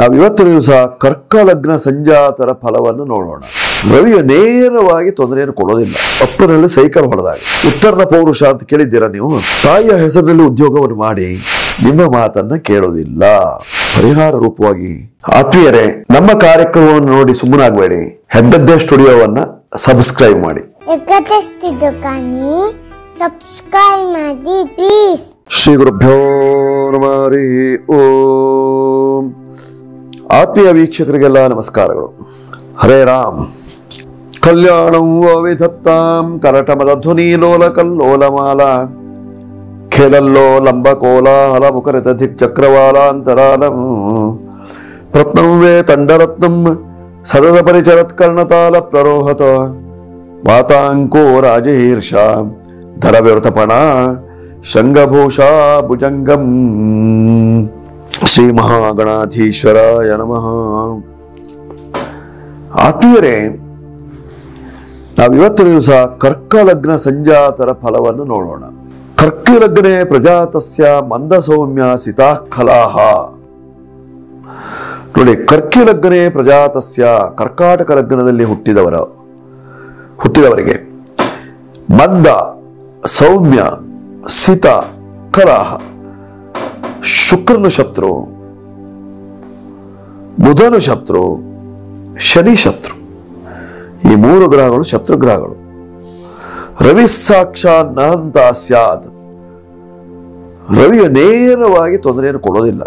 ನಾವು ಇವತ್ತು ದಿವಸ ಕರ್ಕ ಲಗ್ನ ಸಂಜಾತರ ಫಲವನ್ನು ನೋಡೋಣ. ರವಿಯ ನೇರವಾಗಿ ತೊಂದರೆಯನ್ನು ಕೊಡೋದಿಲ್ಲ. ಪಕ್ಕದಲ್ಲಿ ಸೈಕಲ್ ಹೊಡೆದಾಗ ಉತ್ತರನ ಪೌರುಷ ಅಂತ ಕೇಳಿದ್ದೀರಾ ನೀವು. ತಾಯಿಯ ಹೆಸರಿನಲ್ಲಿ ಉದ್ಯೋಗವನ್ನು ಮಾಡಿ ನಿಮ್ಮ ಮಾತನ್ನ ಕೇಳೋದಿಲ್ಲ. ಪರಿಹಾರ ರೂಪವಾಗಿ ಆತ್ಮೀಯರೇ, ನಮ್ಮ ಕಾರ್ಯಕ್ರಮವನ್ನು ನೋಡಿ ಸುಮ್ಮನಾಗಬೇಡಿ. ಹೆಗ್ಗದ್ದೆ ಸ್ಟುಡಿಯೋವನ್ನ ಸಬ್ಸ್ಕ್ರೈಬ್ ಮಾಡಿ. ಹೆಗ್ಗದ್ದೆ ಸ್ಟುಡಿಯೋ ಕಾಣಿ ಸಬ್ಸ್ಕ್ರೈಬ್ ಮಾಡಿ ಪ್ಲೀಸ್. ಶ್ರೀ ಗುರುಭ್ಯೋ ನಮಃ. ಓಂ ಆತ್ಮೀಯ ವೀಕ್ಷಕರಿಗೆಲ್ಲ ನಮಸ್ಕಾರಗಳು. ಹರೇ ರಾಮ್. ಕಲ್ಯಾಣಂ ಅವಿಧತ್ತಾಂ ಕರಟಮದ ಧ್ವನಿ ಲೋಲ ಕಲ್ಲೋಲಮಾಲ खेलल्लो लंब कोलाहल मुखरित दिक्चक्रवालांतरालम प्रत्नम वे तंडरत्नम सदद परिचरत कर्णताल प्ररोहत वातांको राजहीर्षा धरव्यर्थपणा शंगभूषा भुजंगम श्री महागणाधीश्वराय नमः. आत्मीयरे, नावु इवत्तिन दिवस कर्क लग्न संजातर फलवन्नु नोडोण. कर्क लग्ने प्रजातस्य मंदसौम्य सिता खलाह. ನೋಡಿ, ಕರ್ಕಿ ಲಗ್ನೆ ಪ್ರಜಾತಸ್ಯ, ಕರ್ಕಾಟಕ ಲಗ್ನದಲ್ಲಿ ಹುಟ್ಟಿದವರಿಗೆ ಮಂದ ಸೌಮ್ಯ ಸಿತ ಕಲಾಹ. ಶುಕ್ರನು ಶತ್ರು, ಬುಧನು ಶತ್ರು, ಶನಿ ಶತ್ರು. ಈ ಮೂರು ಗ್ರಹಗಳು ಶತ್ರು ಗ್ರಹಗಳು. ರವಿ ಸಾಕ್ಷಾತ್ ನಹಂತ ಸ್ಯಾದ್. ರವಿಯ ನೇರವಾಗಿ ತೊಂದರೆಯನ್ನು ಕೊಡೋದಿಲ್ಲ.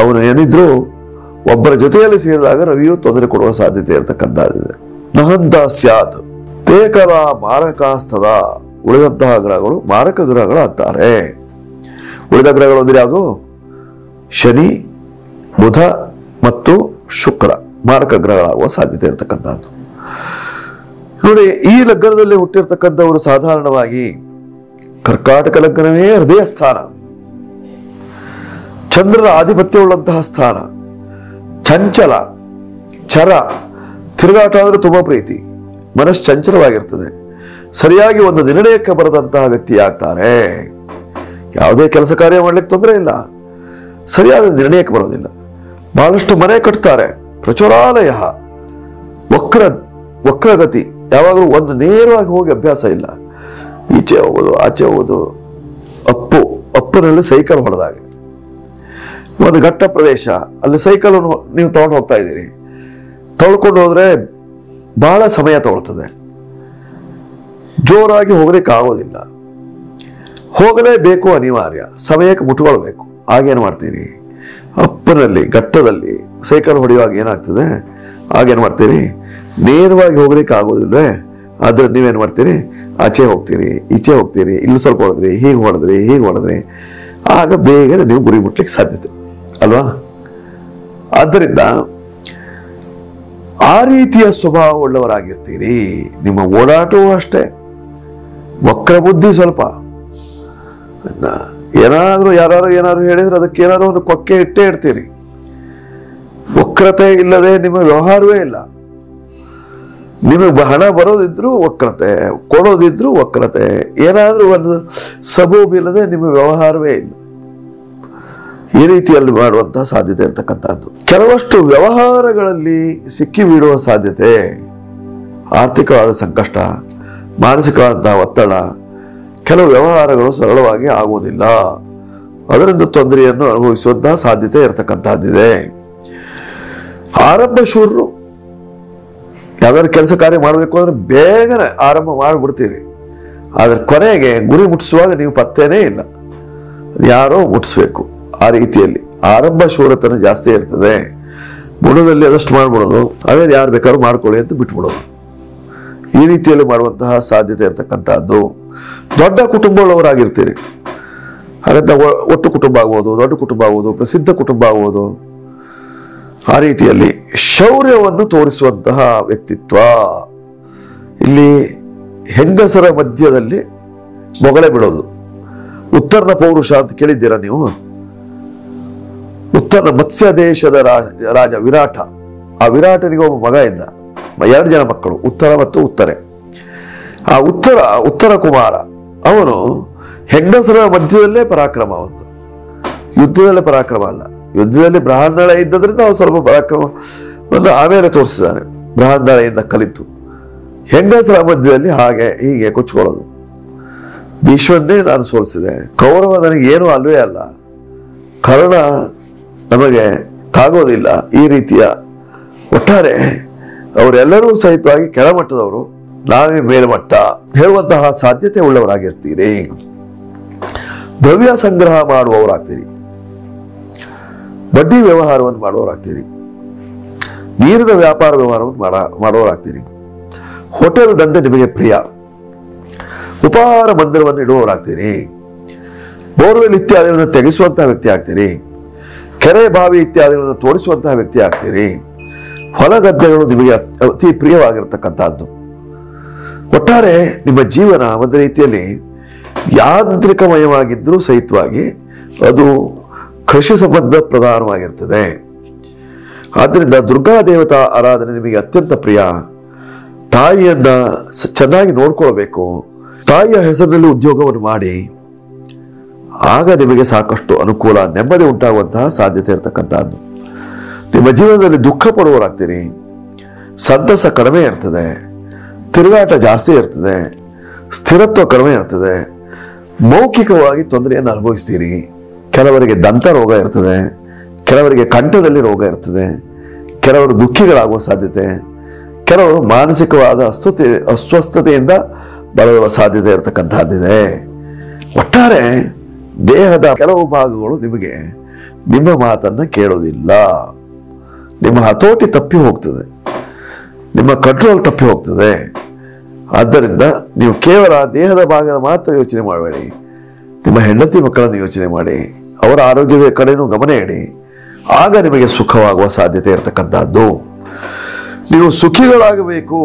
ಅವನು ಏನಿದ್ರು ಒಬ್ಬರ ಜೊತೆಯಲ್ಲಿ ಸೇರಿದಾಗ ರವಿಯು ತೊಂದರೆ ಕೊಡುವ ಸಾಧ್ಯತೆ ಇರತಕ್ಕಂಥದ್ದಿದೆ. ನಹಂತ ಸ್ಯಾದ್ ತೇಕರ ಮಾರಕಾಸ್ತದ. ಉಳಿದಂತಹ ಗ್ರಹಗಳು ಮಾರಕ ಗ್ರಹಗಳಾಗ್ತಾರೆ. ಉಳಿದ ಗ್ರಹಗಳು ಅಂದ್ರೆ ಯಾವುದು? ಶನಿ, ಬುಧ ಮತ್ತು ಶುಕ್ರ ಮಾರಕ ಗ್ರಹಗಳಾಗುವ ಸಾಧ್ಯತೆ ಇರತಕ್ಕಂಥದ್ದು. ನೋಡಿ, ಈ ಲಗ್ನದಲ್ಲಿ ಹುಟ್ಟಿರ್ತಕ್ಕಂಥವರು ಸಾಧಾರಣವಾಗಿ ಕರ್ಕಾಟಕ ಲಗ್ನವೇ ಹೃದಯ ಸ್ಥಾನ, ಚಂದ್ರನ ಆಧಿಪತ್ಯವುಳ್ಳಂತಹ ಸ್ಥಾನ. ಚಂಚಲ, ಚರ, ತಿರುಗಾಟ ಅಂದ್ರೆ ತುಂಬಾ ಪ್ರೀತಿ, ಮನಸ್ಸು ಚಂಚಲವಾಗಿರ್ತದೆ. ಸರಿಯಾಗಿ ಒಂದು ನಿರ್ಣಯಕ್ಕೆ ಬರದಂತಹ ವ್ಯಕ್ತಿ ಆಗ್ತಾರೆ. ಯಾವುದೇ ಕೆಲಸ ಕಾರ್ಯ ಮಾಡ್ಲಿಕ್ಕೆ ತೊಂದರೆ ಇಲ್ಲ, ಸರಿಯಾದ ನಿರ್ಣಯಕ್ಕೆ ಬರೋದಿಲ್ಲ. ಬಹಳಷ್ಟು ಮನೆ ಕಟ್ತಾರೆ. ಪ್ರಚುರಾಲಯ, ವಕ್ರಗತಿ, ಯಾವಾಗಲೂ ಒಂದು ನೇರವಾಗಿ ಹೋಗಿ ಅಭ್ಯಾಸ ಇಲ್ಲ. ಈಚೆ ಹೋಗೋದು, ಆಚೆ ಹೋಗೋದು, ಅಪ್ಪನಲ್ಲಿ ಸೈಕಲ್ ಹೊಡೆದಾಗ ಒಂದು ಘಟ್ಟ ಪ್ರದೇಶ, ಅಲ್ಲಿ ಸೈಕಲ್ ನೀವು ತಗೊಂಡು ಹೋಗ್ತಾ ಇದ್ದೀರಿ. ತೊಳ್ಕೊಂಡು ಹೋದ್ರೆ ಬಹಳ ಸಮಯ ತಗೊಳ್ತದೆ, ಜೋರಾಗಿ ಹೋಗ್ಲಿಕ್ಕೆ ಆಗೋದಿಲ್ಲ. ಹೋಗಲೇಬೇಕು, ಅನಿವಾರ್ಯ, ಸಮಯಕ್ಕೆ ಮುಟ್ಕೊಳ್ಬೇಕು. ಆಗೇನು ಮಾಡ್ತೀರಿ? ಅಪ್ಪನಲ್ಲಿ ಘಟ್ಟದಲ್ಲಿ ಸೈಕಲ್ ಹೊಡೆಯುವಾಗ ಏನಾಗ್ತದೆ? ಆಗೇನು ಮಾಡ್ತೀರಿ? ನೇರವಾಗಿ ಹೋಗ್ಲಿಕ್ಕೆ ಆಗೋದಿಲ್ವೇ? ಆದ್ರೆ ನೀವೇನು ಮಾಡ್ತೀರಿ? ಆಚೆ ಹೋಗ್ತೀರಿ, ಈಚೆ ಹೋಗ್ತೀರಿ, ಇಲ್ಲಿ ಸ್ವಲ್ಪ ಹೊಡೆದ್ರಿ, ಹೀಗೆ ಹೊಡೆದ್ರಿ. ಆಗ ಬೇಗ ನೀವು ಗುರಿ ಮುಟ್ಲಿಕ್ಕೆ ಸಾಧ್ಯತೆ ಅಲ್ವಾ? ಆದ್ದರಿಂದ ಆ ರೀತಿಯ ಸ್ವಭಾವ ಉಳ್ಳವರಾಗಿರ್ತೀರಿ. ನಿಮ್ಮ ಓಡಾಟವೂ ಅಷ್ಟೇ ವಕ್ರಬುದ್ಧಿ. ಸ್ವಲ್ಪ ಏನಾದರೂ ಯಾರು ಹೇಳಿದ್ರೆ ಅದಕ್ಕೆ ಏನಾದ್ರು ಒಂದು ಕೊಕ್ಕೆ ಇಟ್ಟೇ ಇಡ್ತೀರಿ. ವಕ್ರತೆ ಇಲ್ಲದೆ ನಿಮ್ಮ ವ್ಯವಹಾರವೇ ಇಲ್ಲ. ನಿಮಗೆ ಹಣ ಬರೋದಿದ್ರು ವಕ್ರತೆ, ಕೊಡೋದಿದ್ರು ವಕ್ರತೆ, ಏನಾದರೂ ಒಂದು ಸಬೂಬ್ ಇಲ್ಲದೆ ನಿಮ್ಮ ವ್ಯವಹಾರವೇ ಇಲ್ಲ. ಈ ರೀತಿಯಲ್ಲಿ ಮಾಡುವಂತಹ ಸಾಧ್ಯತೆ ಇರತಕ್ಕಂಥದ್ದು. ಕೆಲವಷ್ಟು ವ್ಯವಹಾರಗಳಲ್ಲಿ ಸಿಕ್ಕಿ ಬೀಳುವ ಸಾಧ್ಯತೆ, ಆರ್ಥಿಕವಾದ ಸಂಕಷ್ಟ, ಮಾನಸಿಕವಾದಂತಹ ಒತ್ತಡ. ಕೆಲವು ವ್ಯವಹಾರಗಳು ಸರಳವಾಗಿ ಆಗುವುದಿಲ್ಲ, ಅದರಿಂದ ತೊಂದರೆಯನ್ನು ಅನುಭವಿಸುವಂತಹ ಸಾಧ್ಯತೆ ಇರತಕ್ಕಂತಹದ್ದಿದೆ. ಆರಂಭ ಶೂರರು, ಯಾವ್ದಾದ್ರು ಕೆಲಸ ಕಾರ್ಯ ಮಾಡಬೇಕು ಅಂದ್ರೆ ಬೇಗನೆ ಆರಂಭ ಮಾಡಿಬಿಡ್ತೀರಿ. ಆದ್ರೆ ಕೊನೆಗೆ ಗುರಿ ಮುಟ್ಟಿಸುವಾಗ ನೀವು ಪತ್ತೇನೇ ಇಲ್ಲ, ಯಾರೋ ಮುಟ್ಟಿಸ್ಬೇಕು. ಆ ರೀತಿಯಲ್ಲಿ ಆರಂಭ ಶೂರತನ ಜಾಸ್ತಿ ಇರ್ತದೆ. ಬುಡದಲ್ಲಿ ಅದಷ್ಟು ಮಾಡ್ಬಿಡೋದು, ಆಮೇಲೆ ಯಾರು ಬೇಕಾದ್ರೂ ಮಾಡ್ಕೊಳ್ಳಿ ಅಂತ ಬಿಟ್ಬಿಡೋದು. ಈ ರೀತಿಯಲ್ಲಿ ಮಾಡುವಂತಹ ಸಾಧ್ಯತೆ ಇರತಕ್ಕಂಥದ್ದು. ದೊಡ್ಡ ಕುಟುಂಬ ಉಳ್ಳವರಾಗಿರ್ತೀರಿ. ಹಾಗಂತ ಒಟ್ಟು ಕುಟುಂಬ ಆಗುವುದು, ದೊಡ್ಡ ಕುಟುಂಬ ಆಗುವುದು, ಪ್ರಸಿದ್ಧ ಕುಟುಂಬ ಆಗುವುದು. ಆ ರೀತಿಯಲ್ಲಿ ಶೌರ್ಯವನ್ನು ತೋರಿಸುವಂತಹ ವ್ಯಕ್ತಿತ್ವ. ಇಲ್ಲಿ ಹೆಂಗಸರ ಮಧ್ಯದಲ್ಲಿ ಮೊಗಳೆ ಬಿಡೋದು. ಉತ್ತರನ ಪೌರುಷ ಅಂತ ಕೇಳಿದ್ದೀರಾ ನೀವು. ಉತ್ತರನ ಮತ್ಸ್ಯ ದೇಶದ ರಾಜ ವಿರಾಟ. ಆ ವಿರಾಟನಿಗೆ ಒಬ್ಬ ಮಗ ಇದ್ದ, 2 ಜನ ಮಕ್ಕಳು, ಉತ್ತರ ಮತ್ತು ಉತ್ತರೆ. ಆ ಉತ್ತರ ಕುಮಾರ ಅವನು ಹೆಂಗಸರ ಮಧ್ಯದಲ್ಲೇ ಪರಾಕ್ರಮ. ಅವನು ಯುದ್ಧದಲ್ಲೇ ಪರಾಕ್ರಮ ಅಲ್ಲ, ಯುದ್ಧದಲ್ಲಿ ಬ್ರಹ್ಮದಳ ಇದ್ದದ್ರಿಂದ ಅವನು ಸ್ವಲ್ಪ ಪರಾಕ್ರಮವನ್ನು ಆಮೇಲೆ ತೋರಿಸಿದ್ದಾನೆ. ಬ್ರಹ್ಮದಳಿಂದ ಕಲಿತು ಹೆಂಗಸರ ಮಧ್ಯದಲ್ಲಿ ಹಾಗೆ ಹೀಗೆ ಕೊಚ್ಚಿಕೊಳ್ಳೋದು. ಭೀಷ್ಮನ್ನೇ ನಾನು ಸೋಲಿಸಿದೆ. ಕೌರವ ನನಗೇನು ಅಲ್ವೇ ಅಲ್ಲ, ಕರ್ಣ ನಮಗೆ ತಾಗೋದಿಲ್ಲ. ಈ ರೀತಿಯ ಒಟ್ಟಾರೆ ಅವರೆಲ್ಲರೂ ಸಹಿತವಾಗಿ ಕೆಳಮಟ್ಟದವರು, ನಾವೇ ಮೇಲ್ಮಟ್ಟ ಹೇಳುವಂತಹ ಸಾಧ್ಯತೆ ಉಳ್ಳವರಾಗಿರ್ತೀರಿ. ದ್ರವ್ಯ ಸಂಗ್ರಹ ಮಾಡುವವರಾಗ್ತೀರಿ, ಬಡ್ಡಿ ವ್ಯವಹಾರವನ್ನು ಮಾಡುವವರಾಗ್ತೀರಿ, ನೀರಿನ ವ್ಯಾಪಾರ ವ್ಯವಹಾರವನ್ನು ಮಾಡುವವರಾಗ್ತೀರಿ, ಹೋಟೆಲ್ ದಂಧೆ ನಿಮಗೆ ಪ್ರಿಯ, ಉಪಹಾರ ಮಂದಿರವನ್ನು ಇಡುವವರಾಗ್ತೀರಿ, ಬೋರ್ವೆಲ್ ಇತ್ಯಾದಿಗಳನ್ನು ತೆಗೆಸುವಂತಹ ವ್ಯಕ್ತಿ ಆಗ್ತೀರಿ, ಕೆರೆ ಬಾವಿ ಇತ್ಯಾದಿಗಳನ್ನು ತೋರಿಸುವಂತಹ ವ್ಯಕ್ತಿ ಆಗ್ತೀರಿ, ಹೊಲ ಗದ್ದೆಗಳು ನಿಮಗೆ ಅತಿ ಪ್ರಿಯವಾಗಿರತಕ್ಕಂಥದ್ದು. ಒಟ್ಟಾರೆ ನಿಮ್ಮ ಜೀವನ ಒಂದು ರೀತಿಯಲ್ಲಿ ಯಾಂತ್ರಿಕಮಯವಾಗಿದ್ದರೂ ಸಹಿತವಾಗಿ ಅದು ಕೃಷಿ ಸಂಬಂಧ ಪ್ರಧಾನವಾಗಿರ್ತದೆ. ಆದ್ದರಿಂದ ದುರ್ಗಾ ದೇವತಾ ಆರಾಧನೆ ನಿಮಗೆ ಅತ್ಯಂತ ಪ್ರಿಯ. ತಾಯಿಯನ್ನು ಚೆನ್ನಾಗಿ ನೋಡ್ಕೊಳ್ಬೇಕು, ತಾಯಿಯ ಹೆಸರಿನಲ್ಲಿ ಉದ್ಯೋಗವನ್ನು ಮಾಡಿ, ಆಗ ನಿಮಗೆ ಸಾಕಷ್ಟು ಅನುಕೂಲ, ನೆಮ್ಮದಿ ಉಂಟಾಗುವಂತಹ ಸಾಧ್ಯತೆ ಇರತಕ್ಕಂಥದ್ದು. ನಿಮ್ಮ ಜೀವನದಲ್ಲಿ ದುಃಖ ಪಡುವವರಾಗ್ತೀರಿ, ಸಂತಸ ಕಡಿಮೆ ಇರ್ತದೆ, ತಿರುಗಾಟ ಜಾಸ್ತಿ ಇರ್ತದೆ, ಸ್ಥಿರತ್ವ ಕಡಿಮೆ ಇರ್ತದೆ, ಮೌಖಿಕವಾಗಿ ತೊಂದರೆಯನ್ನು ಅನುಭವಿಸ್ತೀರಿ. ಕೆಲವರಿಗೆ ದಂತ ರೋಗ ಇರ್ತದೆ, ಕೆಲವರಿಗೆ ಕಂಠದಲ್ಲಿ ರೋಗ ಇರ್ತದೆ, ಕೆಲವರು ದುಃಖಿಗಳಾಗುವ ಸಾಧ್ಯತೆ, ಕೆಲವರು ಮಾನಸಿಕವಾದ ಅಸ್ವಸ್ಥತೆಯಿಂದ ಬಳಲುವ ಸಾಧ್ಯತೆ ಇರತಕ್ಕಂಥದ್ದಿದೆ. ಒಟ್ಟಾರೆ ದೇಹದ ಕೆಲವು ಭಾಗಗಳು ನಿಮಗೆ ನಿಮ್ಮ ಮಾತನ್ನು ಕೇಳೋದಿಲ್ಲ, ನಿಮ್ಮ ಹತೋಟಿ ತಪ್ಪಿ ಹೋಗ್ತದೆ, ನಿಮ್ಮ ಕಂಟ್ರೋಲ್ ತಪ್ಪಿ ಹೋಗ್ತದೆ. ಆದ್ದರಿಂದ ನೀವು ಕೇವಲ ದೇಹದ ಭಾಗದ ಮಾತ್ರ ಯೋಚನೆ ಮಾಡಬೇಡಿ, ನಿಮ್ಮ ಹೆಂಡತಿ ಮಕ್ಕಳನ್ನು ಯೋಚನೆ ಮಾಡಿ, ಅವರ ಆರೋಗ್ಯದ ಕಡೆಯೂ ಗಮನ ಇಡಿ. ಆಗ ನಿಮಗೆ ಸುಖವಾಗುವ ಸಾಧ್ಯತೆ ಇರತಕ್ಕಂಥದ್ದು. ನೀವು ಸುಖಿಗಳಾಗಬೇಕು,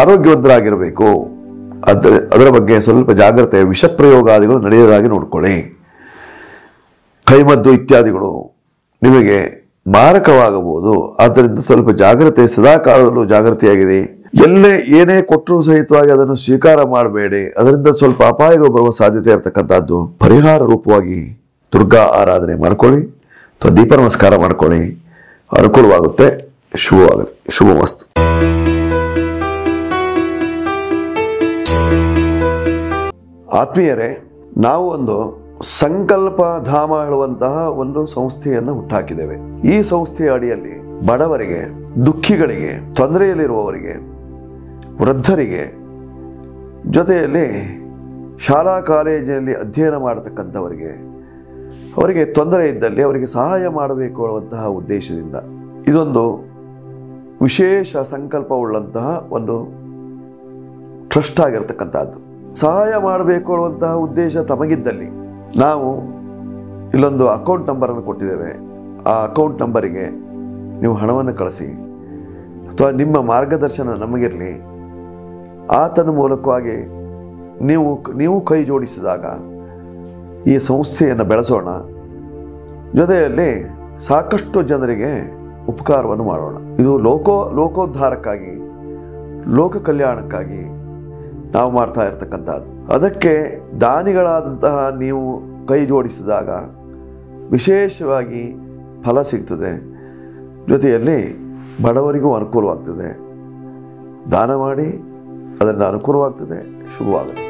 ಆರೋಗ್ಯವಂತರಾಗಿರಬೇಕು. ಅದರ ಬಗ್ಗೆ ಸ್ವಲ್ಪ ಜಾಗ್ರತೆ. ವಿಷ ಪ್ರಯೋಗಾದಿಗಳು ನಡೆಯೋದಾಗಿ ನೋಡ್ಕೊಳ್ಳಿ. ಕೈಮದ್ದು ಇತ್ಯಾದಿಗಳು ನಿಮಗೆ ಮಾರಕವಾಗಬಹುದು. ಆದ್ದರಿಂದ ಸ್ವಲ್ಪ ಜಾಗ್ರತೆ, ಸದಾಕಾಲದಲ್ಲೂ ಜಾಗ್ರತೆಯಾಗಿರಿ. ಎಲ್ಲೇ ಏನೇ ಕೊಟ್ಟರೂ ಸಹಿತವಾಗಿ ಅದನ್ನು ಸ್ವೀಕಾರ ಮಾಡಬೇಡಿ, ಅದರಿಂದ ಸ್ವಲ್ಪ ಅಪಾಯಗಳು ಬರುವ ಸಾಧ್ಯತೆ ಇರತಕ್ಕಂಥದ್ದು. ಪರಿಹಾರ ರೂಪವಾಗಿ ದುರ್ಗಾ ಆರಾಧನೆ ಮಾಡ್ಕೊಳ್ಳಿ ಅಥವಾ ದೀಪ ನಮಸ್ಕಾರ ಮಾಡ್ಕೊಳ್ಳಿ, ಅನುಕೂಲವಾಗುತ್ತೆ. ಶುಭವಾಗಲಿ, ಶುಭಮಸ್ತು. ಆತ್ಮೀಯರೇ, ನಾವು ಒಂದು ಸಂಕಲ್ಪ ಧಾಮ ಹೇಳುವಂತಹ ಒಂದು ಸಂಸ್ಥೆಯನ್ನು ಹುಟ್ಟಾಕಿದ್ದೇವೆ. ಈ ಸಂಸ್ಥೆಯ ಅಡಿಯಲ್ಲಿ ಬಡವರಿಗೆ, ದುಃಖಿಗಳಿಗೆ, ತೊಂದರೆಯಲ್ಲಿರುವವರಿಗೆ, ವೃದ್ಧರಿಗೆ, ಜೊತೆಯಲ್ಲಿ ಶಾಲಾ ಕಾಲೇಜಿನಲ್ಲಿ ಅಧ್ಯಯನ ಮಾಡತಕ್ಕಂಥವರಿಗೆ, ಅವರಿಗೆ ತೊಂದರೆ ಇದ್ದಲ್ಲಿ ಅವರಿಗೆ ಸಹಾಯ ಮಾಡಬೇಕು ಅನ್ನುವಂತಹ ಉದ್ದೇಶದಿಂದ ಇದೊಂದು ವಿಶೇಷ ಸಂಕಲ್ಪವುಳ್ಳಂತಹ ಒಂದು ಟ್ರಸ್ಟ್ ಆಗಿರತಕ್ಕಂಥದ್ದು. ಸಹಾಯ ಮಾಡಬೇಕು ಅನ್ನುವಂತಹ ಉದ್ದೇಶ ತಮಗಿದ್ದಲ್ಲಿ ನಾವು ಇಲ್ಲೊಂದು ಅಕೌಂಟ್ ನಂಬರನ್ನು ಕೊಟ್ಟಿದ್ದೇವೆ. ಆ ಅಕೌಂಟ್ ನಂಬರಿಗೆ ನೀವು ಹಣವನ್ನು ಕಳಿಸಿ ಅಥವಾ ನಿಮ್ಮ ಮಾರ್ಗದರ್ಶನ ನಮಗಿರಲಿ. ಆತನ ಮೂಲಕವಾಗಿ ನೀವು ಕೈ ಜೋಡಿಸಿದಾಗ ಈ ಸಂಸ್ಥೆಯನ್ನು ಬೆಳೆಸೋಣ, ಜೊತೆಯಲ್ಲಿ ಸಾಕಷ್ಟು ಜನರಿಗೆ ಉಪಕಾರವನ್ನು ಮಾಡೋಣ. ಇದು ಲೋಕೋದ್ಧಾರಕ್ಕಾಗಿ, ಲೋಕ ಕಲ್ಯಾಣಕ್ಕಾಗಿ ನಾವು ಮಾಡ್ತಾ ಇರತಕ್ಕಂಥದ್ದು. ಅದಕ್ಕೆ ದಾನಿಗಳಾದಂತಹ ನೀವು ಕೈ ಜೋಡಿಸಿದಾಗ ವಿಶೇಷವಾಗಿ ಫಲ ಸಿಗ್ತದೆ, ಜೊತೆಯಲ್ಲಿ ಬಡವರಿಗೂ ಅನುಕೂಲವಾಗ್ತದೆ. ದಾನ ಮಾಡಿ ಅದರಿಂದ ಅನುಕೂಲವಾಗ್ತದೆ. ಶುಭವಾಗಲಿ.